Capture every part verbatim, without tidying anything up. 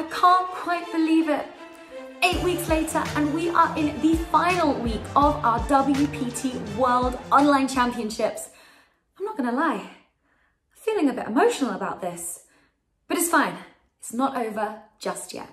I can't quite believe it. Eight weeks later, and we are in the final week of our W P T World Online Championships. I'm not gonna lie, I'm feeling a bit emotional about this, but it's fine. It's not over just yet.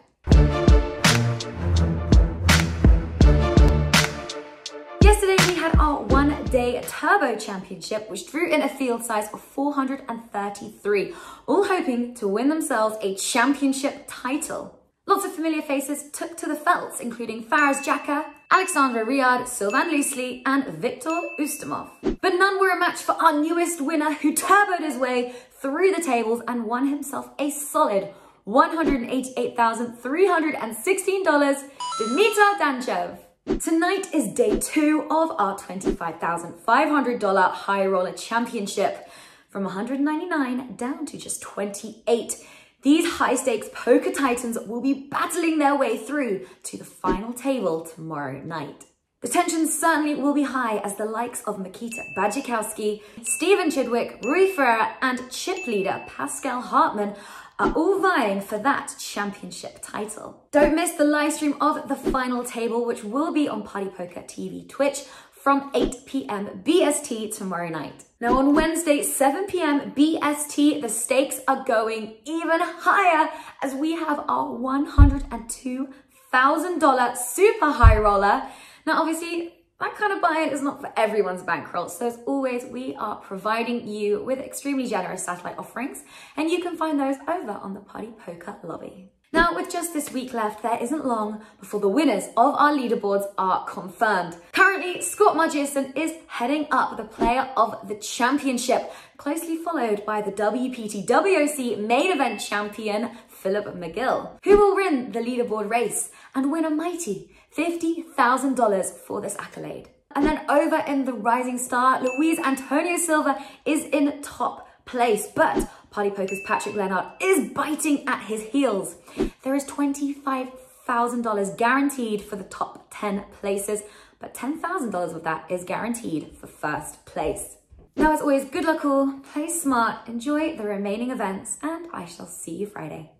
Yesterday, we had our one-day Turbo Championship, which drew in a field size of four hundred thirty-three, all hoping to win themselves a championship title. Lots of familiar faces took to the felts, including Faraz Jaka, Alexander Riyad, Sylvain Lusley, and Viktor Ustamov. But none were a match for our newest winner, who turboed his way through the tables and won himself a solid one hundred eighty-eight thousand three hundred sixteen dollars, Dmitry Danchev. Tonight is day two of our twenty-five thousand five hundred dollar High Roller Championship, from one hundred ninety-nine dollars down to just twenty-eight dollars. These high-stakes poker titans will be battling their way through to the final table tomorrow night. The tension certainly will be high as the likes of Mikita Badzikowski, Stephen Chidwick, Rui Ferrer, and chip leader Pascal Hartman are all vying for that championship title. Don't miss the live stream of the final table, which will be on Party Poker T V Twitch from eight p m B S T tomorrow night. Now on Wednesday, seven p m B S T, the stakes are going even higher as we have our one hundred two thousand dollar super high roller. Now obviously, that kind of buy-in is not for everyone's bankroll. So as always, we are providing you with extremely generous satellite offerings, and you can find those over on the Party Poker lobby. Now, with just this week left, there isn't long before the winners of our leaderboards are confirmed. Currently, Scott Majewski is heading up the player of the championship, closely followed by the W P T W O C main event champion, Philip McGill, who will win the leaderboard race and win a mighty fifty thousand dollars for this accolade. And then over in the rising star, Luis Antonio Silva is in top place, but Party Poker's Patrick Leonard is biting at his heels. There is twenty-five thousand dollars guaranteed for the top ten places, but ten thousand dollars of that is guaranteed for first place. Now, as always, good luck all, play smart, enjoy the remaining events, and I shall see you Friday.